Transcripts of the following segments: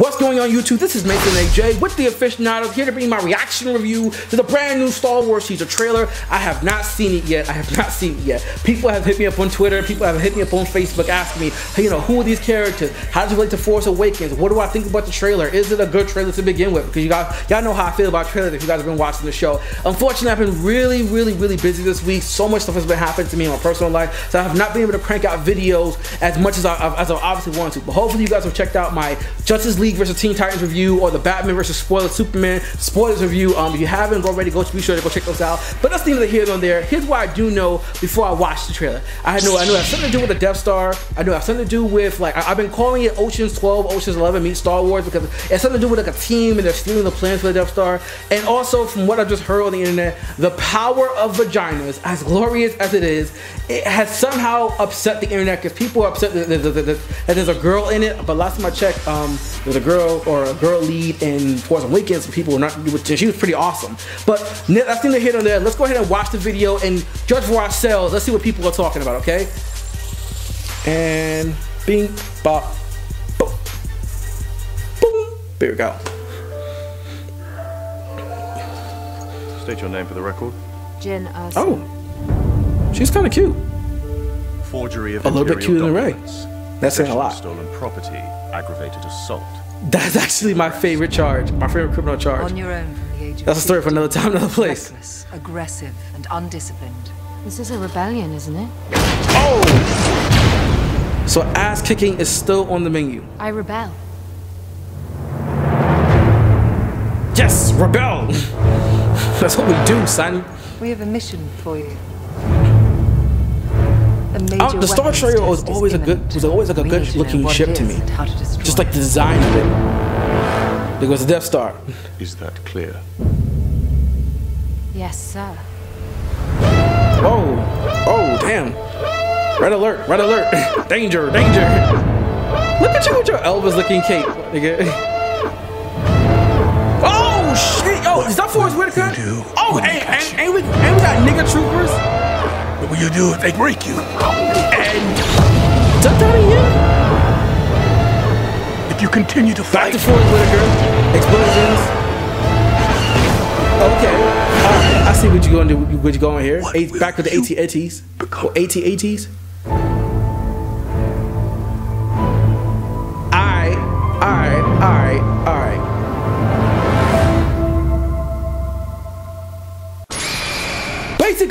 What's going on YouTube? This is Mason AJ with The Aficionados, here to bring my reaction review to the brand new Star Wars teaser trailer. I have not seen it yet. People have hit me up on Twitter. People have hit me up on Facebook asking me, hey, you know, who are these characters? How does it relate to Force Awakens? What do I think about the trailer? Is it a good trailer to begin with? Because y'all know how I feel about trailers if you guys have been watching the show. Unfortunately, I've been really busy this week. So much stuff has been happening to me in my personal life. So I have not been able to crank out videos as much as I obviously wanted to. But hopefully you guys have checked out my Justice League versus Teen Titans review, or the Batman versus Superman spoilers review. If you haven't already, be sure to go check those out. But that's neither here nor there. Here's what I do know before I watched the trailer. I know it has something to do with the Death Star. I know it has something to do with, like, I've been calling it Ocean's 12, Ocean's 11 meets Star Wars, because it has something to do with like a team and they're stealing the plans for the Death Star. And also, from what I've just heard on the internet, the power of vaginas, as glorious as it is, it has somehow upset the internet, because people are upset that there's a girl in it. But last time I checked, there's a girl or a girl lead in Force Awakens. People were not, she was pretty awesome. But that's neither here nor there. Let's go ahead and watch the video and judge for ourselves. Let's see what people are talking about, okay? And bing, bop, boom, boom. There we go. State your name for the record. Jyn Erso. Oh, she's kind of cute. Forgery of a little bit cuter than Ray. That's saying a lot. Stolen property, aggravated assault. That's actually my favorite charge, my favorite criminal charge. On your own from the age of 15. That's a story for another time, another place. Reckless, aggressive, and undisciplined. This is a rebellion, isn't it? Oh! So ass kicking is still on the menu. I rebel. Yes, rebel! That's what we do, son. We have a mission for you. The Star Destroyer was always a good looking ship to me. Just like the design of it. There goes the Death Star. Is that clear? Yes, sir. Oh, oh, damn. Red alert, red alert. Danger, danger. Look at you with your Elvis looking cape, nigga. Oh, shit. Yo, is that Forest Whitaker? Oh, and we got nigga troopers. What will you do if they break you? And does Donnie Yen? If you continue to fight. Back to Forest Whitaker. Explosions. Okay. I see what you're going to do. What you're going here? Back with the AT-ATs. Or AT-ATs. All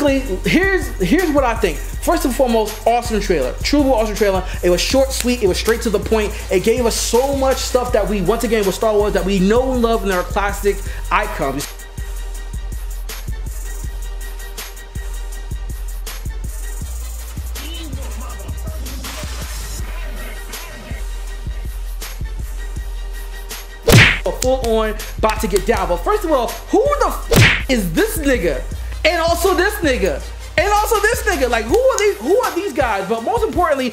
right. Basically, here's what I think. First and foremost, awesome trailer. Truly awesome trailer. It was short, sweet. It was straight to the point. It gave us so much stuff that we, once again, with Star Wars, that we know and love, and our classic icons. Full on, about to get down. But first of all, who the f is this nigga? And also this nigga. And also this nigga. Like, who are these guys? But most importantly,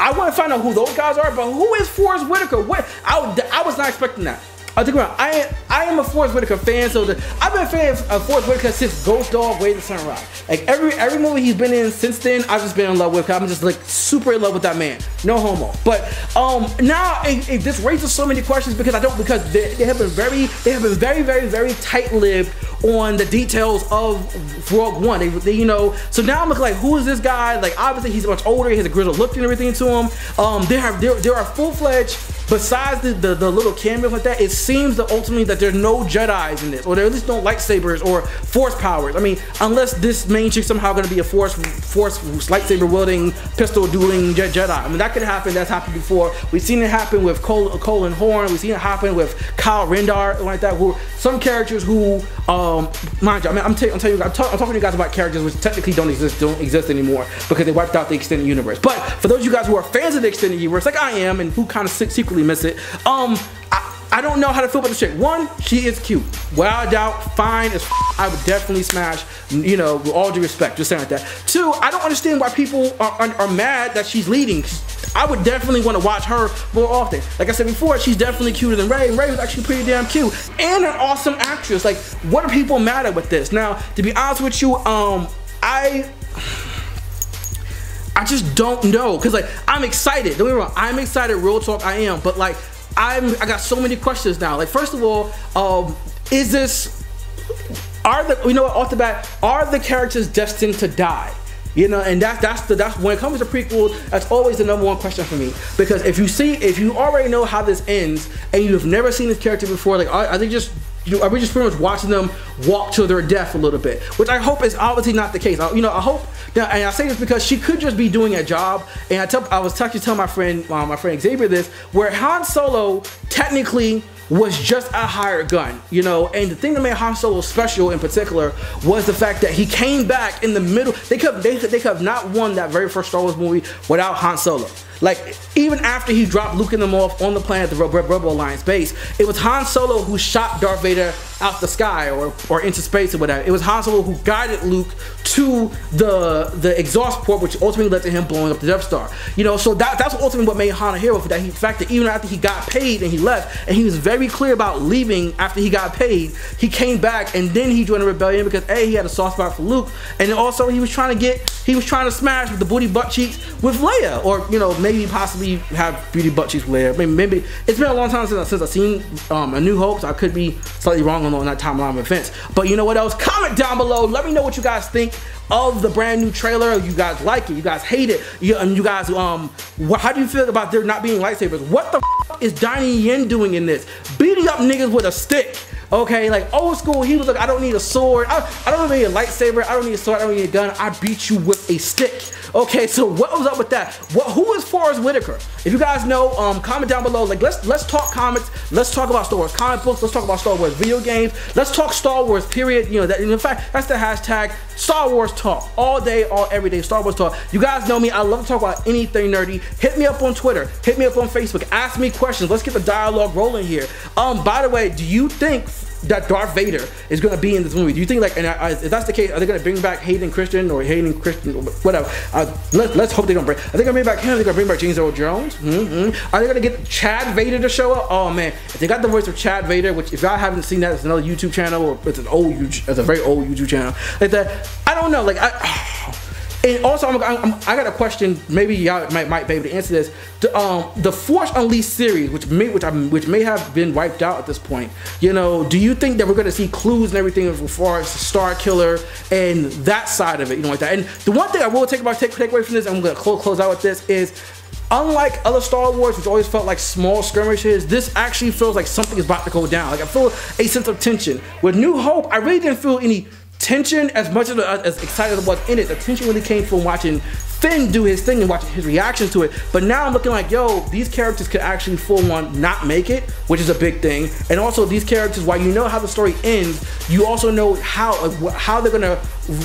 I want to find out who those guys are. But who is Forest Whitaker? What? I was not expecting that. I'll think about it. I am a Forest Whitaker fan, so I've been a fan of Forest Whitaker since Ghost Dog, Way to Sunrise. Like, every movie he's been in since then, I've just been in love with. I'm just, like, super in love with that man. No homo. But now this raises so many questions, because they have been very tight-lipped on the details of Rogue One. You know, so now I'm looking like, who is this guy? Like, obviously he's much older. He has a grizzled look and everything to him. There are full-fledged, besides the little cameos like that, it seems that ultimately that there's no Jedis in this, or there at least no lightsabers or force powers. I mean, unless this main chick somehow gonna be a force lightsaber wielding, pistol dueling Jedi. I mean, that could happen. That's happened before. We've seen it happen with Colin Horn. We've seen it happen with Kyle Rendar, like that. Who some characters who, mind you, I mean, I'm talking to you guys about characters which technically don't exist anymore, because they wiped out the extended universe. But for those of you guys who are fans of the extended universe, like I am, and who kind of secretly miss it, I don't know how to feel about this chick. One, she is cute, without a doubt, fine as f. I would definitely smash, you know, with all due respect, just saying like that. Two, I don't understand why people are mad that she's leading. I would definitely want to watch her more often. Like I said before, she's definitely cuter than Rey, and Rey was actually pretty damn cute, and an awesome actress. Like, what are people mad at with this? Now, to be honest with you, I just don't know, because, like, I'm excited. Don't get me wrong, I'm excited, real talk, I am. But, like, I got so many questions now. Like, first of all, is this, you know, off the bat, are the characters destined to die? You know, and that's when it comes to prequels, that's always the number one question for me. Because if you already know how this ends and you have never seen this character before, like, are they just, are we just pretty much watching them walk to their death a little bit? Which I hope is obviously not the case. You know, I hope, and I say this because she could just be doing a job. And I was actually telling my friend Xavier this, where Han Solo technically was just a hired gun, you know. And the thing that made Han Solo special in particular was the fact that he came back in the middle. They could have not won that very first Star Wars movie without Han Solo. Like, even after he dropped Luke and them off on the planet, the Rebel Alliance base, it was Han Solo who shot Darth Vader out the sky or into space or whatever. It was Han Solo who guided Luke to the exhaust port, which ultimately led to him blowing up the Death Star. You know, so that's ultimately what made Han a hero, for that fact that even after he got paid and he left, and he was very clear about leaving after he got paid, he came back and then he joined the rebellion because A, he had a soft spot for Luke, and also he was trying to smash with the booty butt cheeks with Leia, or, you know, maybe possibly have beauty butt cheeks with Leia. Maybe it's been a long time since I've seen A New Hope, so I could be slightly wrong on that timeline of events. But you know what else? Comment down below. Let me know what you guys think of the brand new trailer. You guys like it? You guys hate it? And you guys, how do you feel about there not being lightsabers? What the f is Donnie Yen doing in this? Beating up niggas with a stick. Okay, like old school, he was like, I don't need a sword. I don't need a lightsaber. I don't need a sword. I don't need a gun. I beat you with a stick. Okay, so what was up with that? Who is Forest Whitaker? If you guys know, comment down below. Like, let's talk comics. Let's talk about Star Wars comic books. Let's talk about Star Wars video games. Let's talk Star Wars, period. You know, that, in fact, that's the hashtag Star Wars Talk. All day, all every day, Star Wars Talk. You guys know me. I love to talk about anything nerdy. Hit me up on Twitter. Hit me up on Facebook. Ask me questions. Let's get the dialogue rolling here. By the way, do you think that Darth Vader is going to be in this movie? Do you think, like, and if that's the case, are they going to bring back Hayden Christensen or whatever? Let's hope they don't bring. Are they going to bring back him? Are they going to bring back James Earl Jones? Are they going to get Chad Vader to show up? Oh man, if they got the voice of Chad Vader, which if y'all haven't seen that, it's another YouTube channel, or it's a very old YouTube channel like that. I don't know. Like, and also I got a question. Maybe y'all might be able to answer this. The Force Unleashed series, which may have been wiped out at this point. You know, do you think that we're going to see clues and everything as far as Star Killer and that side of it? You know, like that. And the one thing I will take away from this, and I'm going to close out with this, is unlike other Star Wars, which always felt like small skirmishes, this actually feels like something is about to go down. Like, I feel a sense of tension. With New Hope, I really didn't feel any tension as much as excited as I was in it. The tension really came from watching Finn do his thing and watching his reactions to it. But now I'm looking like, yo, these characters could actually full on not make it, which is a big thing. And also, these characters, while you know how the story ends, you also know how they're gonna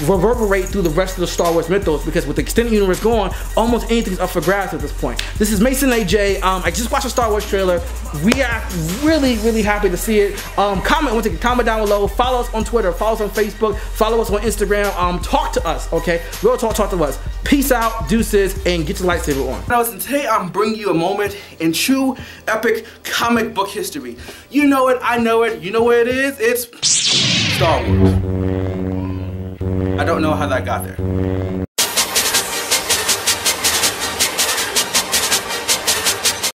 reverberate through the rest of the Star Wars mythos, because with the extended universe gone, almost anything's up for grabs at this point. This is Mason AJ. I just watched a Star Wars trailer. We are really, really happy to see it. Comment down below. Follow us on Twitter. Follow us on Facebook. Follow us on Instagram. Talk to us, okay? Real talk, talk to us. Peace out, deuces, and get your lightsaber on. And today I'm bringing you a moment in true epic comic book history. You know it, I know it, you know where it is, it's Star Wars. I don't know how that got there.